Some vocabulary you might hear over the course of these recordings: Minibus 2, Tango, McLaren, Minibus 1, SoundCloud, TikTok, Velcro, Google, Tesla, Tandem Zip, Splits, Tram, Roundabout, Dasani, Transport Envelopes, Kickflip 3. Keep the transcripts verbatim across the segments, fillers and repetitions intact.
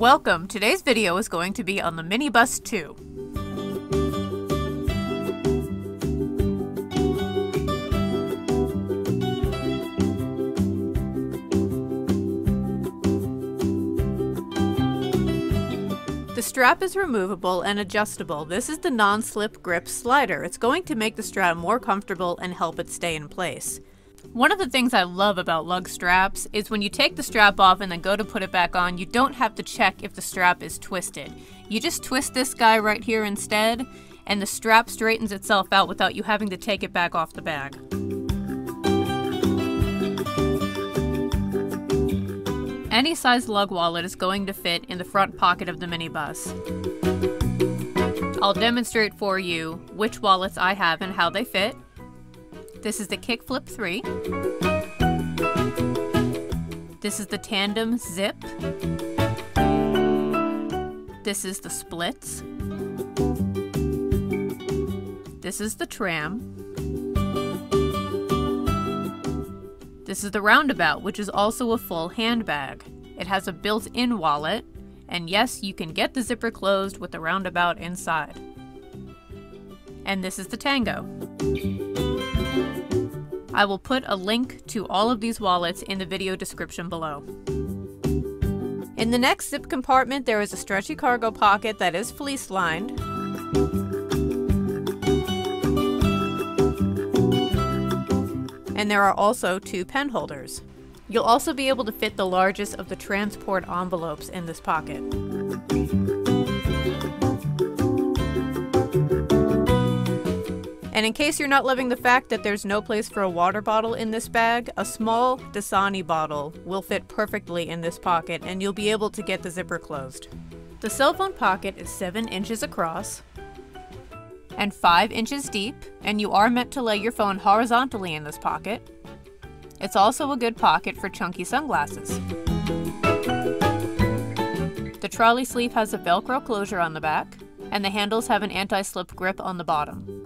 Welcome! Today's video is going to be on the Minibus two. The strap is removable and adjustable. This is the non-slip grip slider. It's going to make the strap more comfortable and help it stay in place. One of the things I love about lug straps is when you take the strap off and then go to put it back on, you don't have to check if the strap is twisted. You just twist this guy right here instead, and the strap straightens itself out without you having to take it back off the bag. Any size lug wallet is going to fit in the front pocket of the minibus. I'll demonstrate for you which wallets I have and how they fit. This is the Kickflip three. This is the Tandem Zip. This is the Splits. This is the Tram. This is the Roundabout, which is also a full handbag. It has a built-in wallet, and yes, you can get the zipper closed with the Roundabout inside. And this is the Tango. I will put a link to all of these wallets in the video description below. In the next zip compartment, there is a stretchy cargo pocket that is fleece-lined. And there are also two pen holders. You'll also be able to fit the largest of the transport envelopes in this pocket. And in case you're not loving the fact that there's no place for a water bottle in this bag, a small Dasani bottle will fit perfectly in this pocket, and you'll be able to get the zipper closed. The cell phone pocket is seven inches across and five inches deep, and you are meant to lay your phone horizontally in this pocket. It's also a good pocket for chunky sunglasses. The trolley sleeve has a Velcro closure on the back, and the handles have an anti-slip grip on the bottom.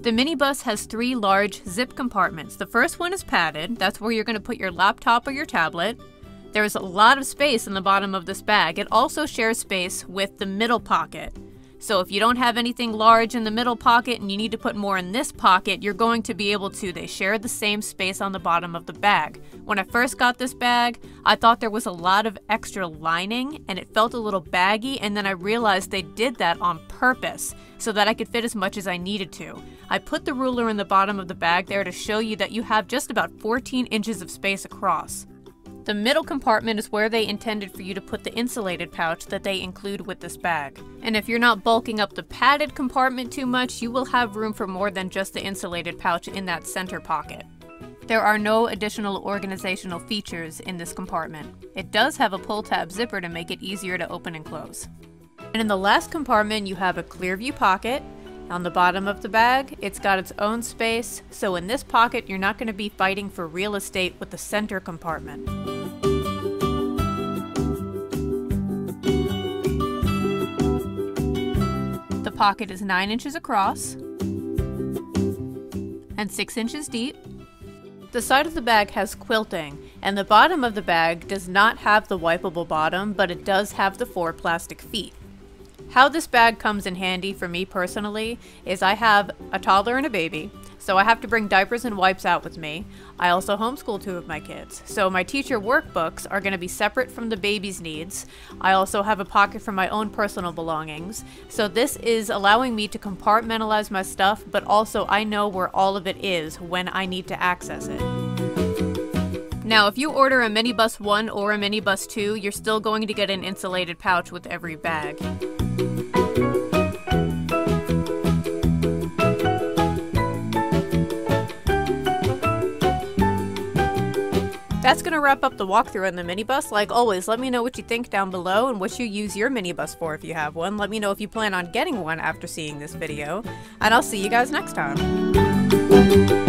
The minibus has three large zip compartments. The first one is padded. That's where you're going to put your laptop or your tablet. There is a lot of space in the bottom of this bag. It also shares space with the middle pocket. So if you don't have anything large in the middle pocket and you need to put more in this pocket, you're going to be able to. They share the same space on the bottom of the bag. When I first got this bag, I thought there was a lot of extra lining and it felt a little baggy, and then I realized they did that on purpose so that I could fit as much as I needed to. I put the ruler in the bottom of the bag there to show you that you have just about fourteen inches of space across. The middle compartment is where they intended for you to put the insulated pouch that they include with this bag. And if you're not bulking up the padded compartment too much, you will have room for more than just the insulated pouch in that center pocket. There are no additional organizational features in this compartment. It does have a pull tab zipper to make it easier to open and close. And in the last compartment, you have a clear view pocket. On the bottom of the bag, it's got its own space, so in this pocket, you're not going to be fighting for real estate with the center compartment. The pocket is nine inches across and six inches deep. The side of the bag has quilting, and the bottom of the bag does not have the wipeable bottom, but it does have the four plastic feet. How this bag comes in handy for me personally is I have a toddler and a baby, so I have to bring diapers and wipes out with me. I also homeschool two of my kids, so my teacher workbooks are going to be separate from the baby's needs. I also have a pocket for my own personal belongings, so this is allowing me to compartmentalize my stuff, but also I know where all of it is when I need to access it. Now, if you order a Minibus one or a Minibus two, you're still going to get an insulated pouch with every bag. That's going to wrap up the walkthrough on the minibus. Like always, let me know what you think down below and what you use your minibus for if you have one. Let me know if you plan on getting one after seeing this video, and I'll see you guys next time.